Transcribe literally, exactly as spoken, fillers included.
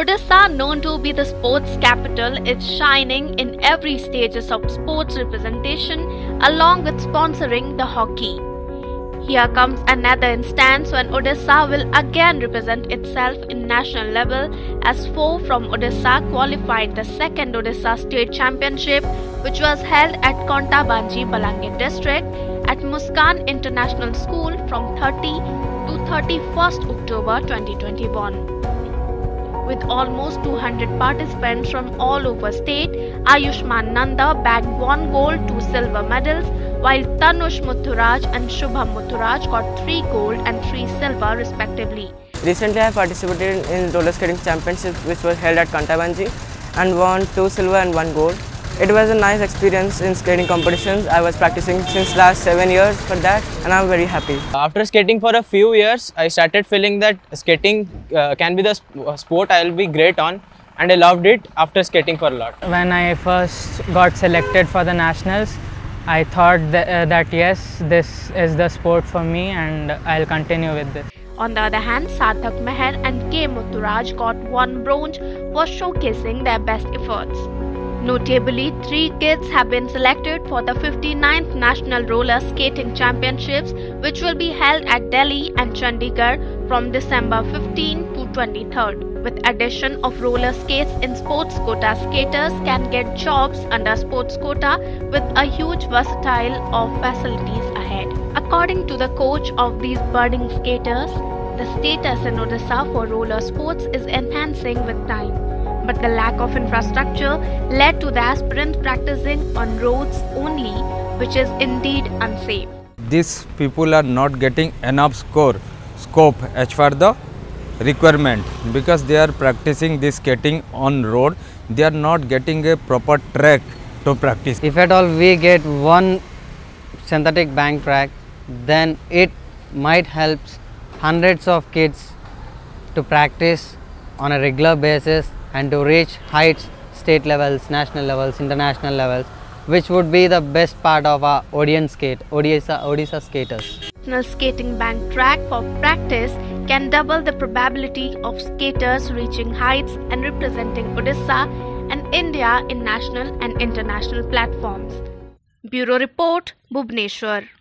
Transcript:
Odisha, known to be the sports capital, is shining in every stages of sports representation along with sponsoring the hockey. Here comes another instance when Odisha will again represent itself in national level, as four from Odisha qualified the second Odisha State Championship, which was held at Kantabanji, Balangir district at Muskan International School from thirtieth to thirty-first October twenty twenty-one. With almost two hundred participants from all over state, Ayushman Nanda bagged one gold, two silver medals, while Tanush Maturaj and Shubham Maturaj got three gold and three silver respectively. Recently, I participated in roller skating championship, which was held at Kantabanji, and won two silver and one gold. It was a nice experience in skating competitions. I was practicing since last seven years for that, and I'm very happy. After skating for a few years, I started feeling that skating uh, can be the sport I'll be great on, and I loved it after skating for a lot. When I first got selected for the nationals, I thought th uh, that yes, this is the sport for me and I'll continue with this. On the other hand, Sarthak Meher and K. Maturaj got one bronze for showcasing their best efforts. Notably, three kids have been selected for the fifty-ninth National Roller Skating Championships, which will be held at Delhi and Chandigarh from December fifteenth to twenty-third. With addition of roller skates in sports quota, skaters can get jobs under sports quota with a huge versatile of facilities ahead. According to the coach of these budding skaters, the status in Odisha for roller sports is enhancing with time, but the lack of infrastructure led to the aspirants practicing on roads only, which is indeed unsafe. These people are not getting enough score, scope as far the requirement, because they are practicing this skating on road. They are not getting a proper track to practice. If at all we get one synthetic bank track, then it might help hundreds of kids to practice on a regular basis and to reach heights, state levels, national levels, international levels, which would be the best part of our Odian skate, Odisha, Odisha skaters. National skating bank track for practice can double the probability of skaters reaching heights and representing Odisha and India in national and international platforms. Bureau Report, Bhubaneswar.